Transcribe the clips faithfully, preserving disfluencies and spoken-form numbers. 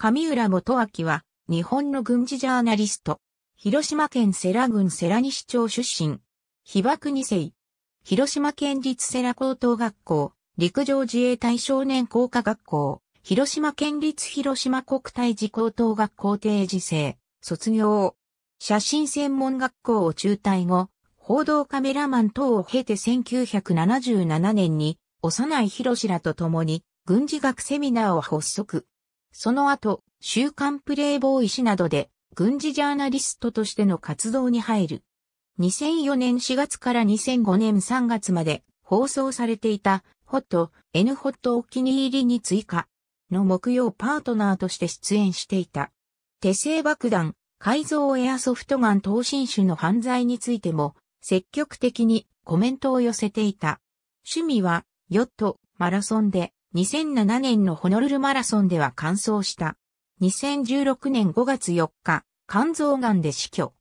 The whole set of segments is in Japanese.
上浦元明は、日本の軍事ジャーナリスト。広島県世羅郡世羅西町出身。被爆二世。広島県立世羅高等学校、陸上自衛隊少年工科学校、広島県立広島国体児高等学校定時制、卒業。写真専門学校を中退後、報道カメラマン等を経てせんきゅうひゃくななじゅうななねんに、幼い博らと共に、軍事学セミナーを発足。その後、週刊プレイボーイ誌などで、軍事ジャーナリストとしての活動に入る。にせんよねんしがつからにせんごねんさんがつまで放送されていたホット、N ホットお気に入りに追加の木曜パートナーとして出演していた。手製爆弾、改造エアソフトガン等新種の犯罪についても積極的にコメントを寄せていた。趣味はヨット、マラソンでにせんななねんのホノルルマラソンでは完走した。にせんじゅうろくねんごがつよっか。肝臓がんで死去。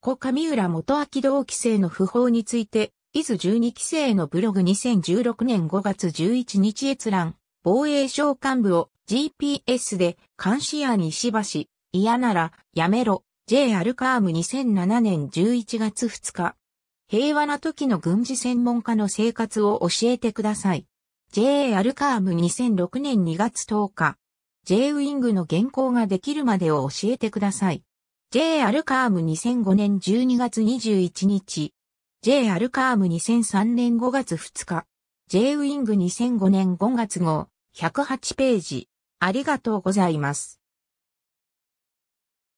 故上浦元明同期生の訃報について、伊豆じゅうにきせいのブログにせんじゅうろくねんごがつじゅういちにち閲覧、防衛省幹部を ジーピーエス で監視屋に石橋、嫌ならやめろ、J アルカームにせんななねんじゅういちがつふつか。平和な時の軍事専門家の生活を教えてください。J アルカームにせんろくねんにがつとおか。J ウイングの原稿ができるまでを教えてください。J アルカームにせんごねんじゅうにがつにじゅういちにち。J アルカームにせんさんねんごがつふつか。J ウィングにせんごねんごがつごう、ひゃくはちページ。ありがとうございます。